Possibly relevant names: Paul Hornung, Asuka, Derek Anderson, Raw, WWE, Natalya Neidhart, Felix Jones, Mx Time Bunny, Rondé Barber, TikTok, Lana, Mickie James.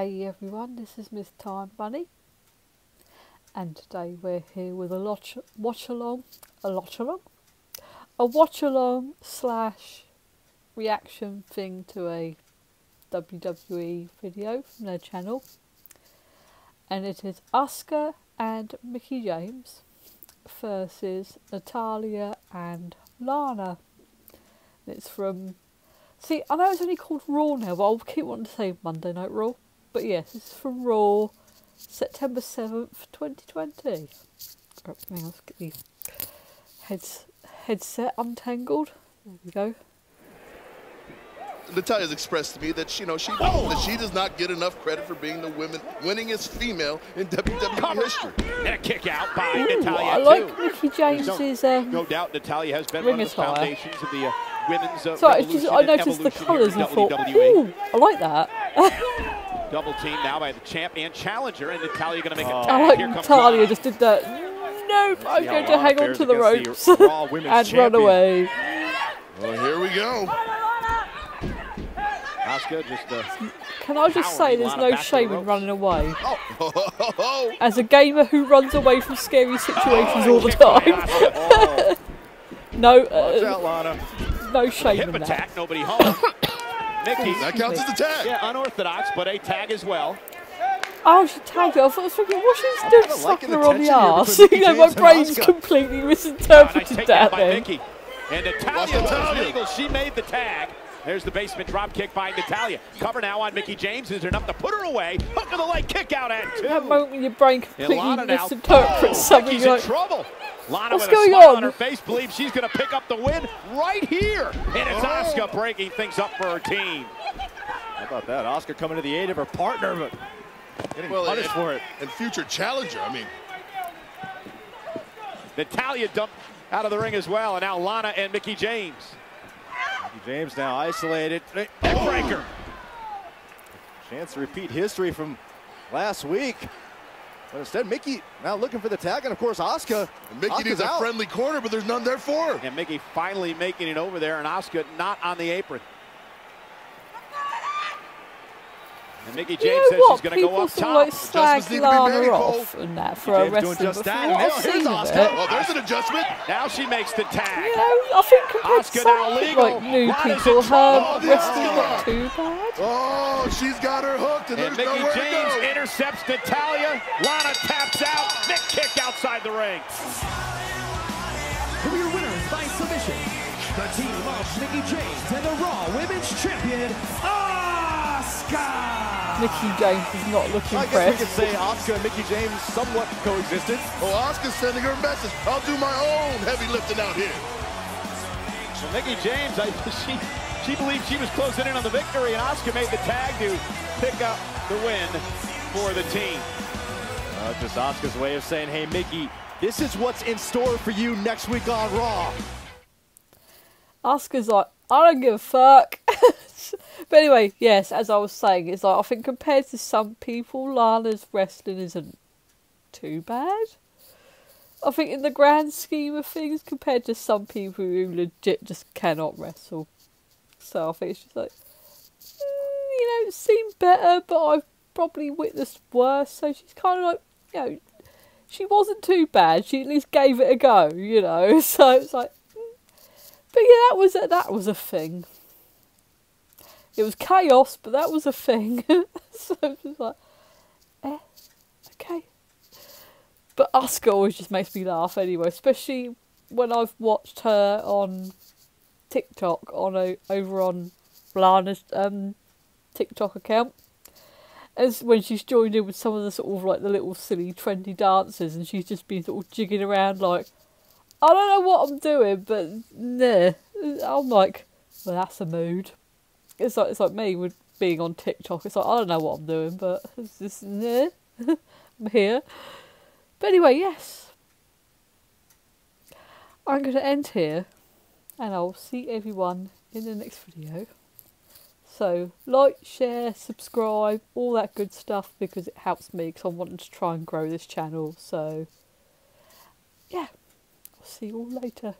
Hey everyone, this is Mx Time Bunny, and today we're here with a watch along slash reaction thing to a WWE video from their channel, and it is Asuka and Mickie James versus Natalya and Lana. It's from, see, I know it's only called Raw now, but I'll keep wanting to say Monday Night Raw. But yes, this is from Raw, September 7th, 2020. Oh, hang on, let's get the headset untangled. There we go. Natalya's expressed to me that, you know, she does not get enough credit for being the winningest female in WWE history. And a kick out by Natalya. I like Mickie James's. No doubt Natalya has been one of the foundations of the women's. Sorry, it's just, I noticed the colours and thought, ooh, I like that. Double team now by the champ and challenger, and Natalya going to make it. I like Natalya just did that. Nope, I'm going to hang on to the ropes the and champion. Run away. Well, here we go. Asuka just. Can I just say there's no shame in running away? Oh. As a gamer who runs away from scary situations all the time. No, no shame in that. Nobody home. Mickie. That counts as a tag. Yeah, unorthodox, but a tag as well. Oh, she tagged it. I thought, what she's doing, slapping her on the arse. You know, my brain's completely misinterpreted that then. And Natalya was illegal. She made the tag. There's the basement drop kick by Natalya. Cover now on Mickie James. Is enough to put her away? Hook to the leg, kick out at two. That moment when your brain completely misinterprets something. Mickey's in trouble. Lana with a smile on her face believes she's going to pick up the win right here. And it's Asuka breaking things up for her team. How about that? Asuka coming to the aid of her partner, but getting punished for it. And future challenger, I mean. Natalya dumped out of the ring as well, and now Lana and Mickie James. Mickie James now isolated. Neckbreaker. Chance to repeat history from last week. But instead, Mickie now looking for the tag, and of course, Asuka. And Mickie needs a friendly corner, but there's none there for her. And Mickie finally making it over there, and Asuka not on the apron. And Mickie James says she's going to go up top. Like adjustments need to be off and that for a wrestling before. Now here's Asuka. Well, there's an adjustment. Now she makes the tag. You know, I think compared to some, like, new people, her wrestling's not too bad. Oh, she's got her hooked, and there's nowhere to go. Mickie James intercepts Natalya. Lana taps out. Big kick outside the ring. Career winners by submission. The team of Mickie James and the Raw Women's Champion, Asuka. Mickie James is not looking impressed. I guess we could say Asuka and Mickie James somewhat coexisted. Oh, Asuka's sending her a message. I'll do my own heavy lifting out here. Well, Mickie James, she believed she was closing in on the victory, and Asuka made the tag to pick up the win for the team. Just Asuka's way of saying, hey, Mickie, this is what's in store for you next week on Raw. Asuka's like, I don't give a fuck. But anyway, yes, as I was saying, it's like, I think compared to some people, Lana's wrestling isn't too bad. I think in the grand scheme of things, compared to some people who legit just cannot wrestle. So I think it's just like, you know, it's seen better, but I've probably witnessed worse. So she's kind of like, you know, she wasn't too bad. She at least gave it a go, you know. So it's like, but yeah, that was a thing. It was chaos, but that was a thing. So it was like, okay. But Asuka always just makes me laugh anyway, especially when I've watched her on TikTok, over on Lana's TikTok account. As when she's joined in with some of the sort of like the little silly trendy dances, and she's just been sort of jigging around like, I don't know what I'm doing, but nah. I'm like, well, that's a mood. It's like me with being on TikTok. It's like, I don't know what I'm doing, but it's just, nah, I'm here. But anyway, yes. I'm going to end here, and I'll see everyone in the next video. So, like, share, subscribe, all that good stuff, because it helps me, because I'm wanting to try and grow this channel. So, yeah, I'll see you all later.